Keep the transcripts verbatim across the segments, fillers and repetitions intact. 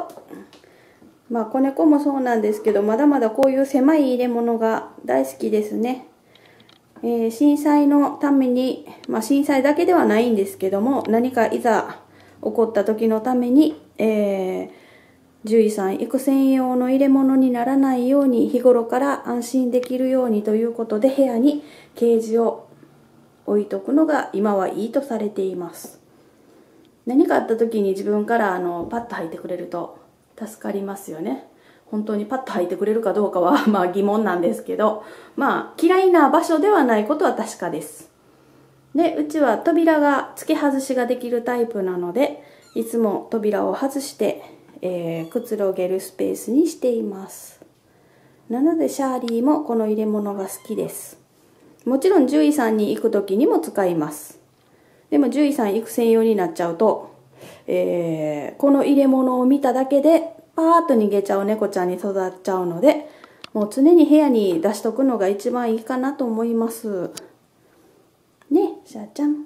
と、まあ子猫もそうなんですけど、まだまだこういう狭い入れ物が大好きですね。えー、震災のために、まあ、震災だけではないんですけども、何かいざ起こった時のために、えー、獣医さん行く専用の入れ物にならないように、日頃から安心できるようにということで、部屋にケージを置いとくのが今はいいとされています。何かあった時に自分からあのパッと履いてくれると助かりますよね。本当にパッと履いてくれるかどうかはまあ疑問なんですけど、まあ嫌いな場所ではないことは確かです。で、うちは扉が付け外しができるタイプなので、いつも扉を外して、えー、くつろげるスペースにしています。なのでシャーリーもこの入れ物が好きです。もちろん獣医さんに行く時にも使います。でも獣医さん行く専用になっちゃうと、えー、この入れ物を見ただけでパーッと逃げちゃう猫ちゃんに育っちゃうので、もう常に部屋に出しとくのが一番いいかなと思いますね。シャーちゃん、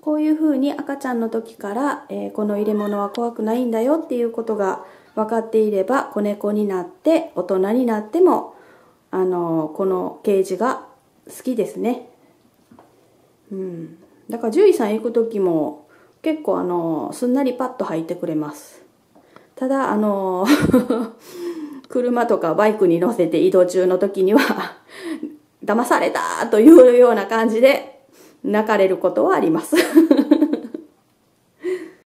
こういう風に赤ちゃんの時から、えー、この入れ物は怖くないんだよっていうことが分かっていれば、子猫になって大人になってもあのー、このケージが好きですね。うん、だから獣医さん行く時も結構あのすんなりパッと履いてくれます。ただあの車とかバイクに乗せて移動中の時には騙されたというような感じで泣かれることはあります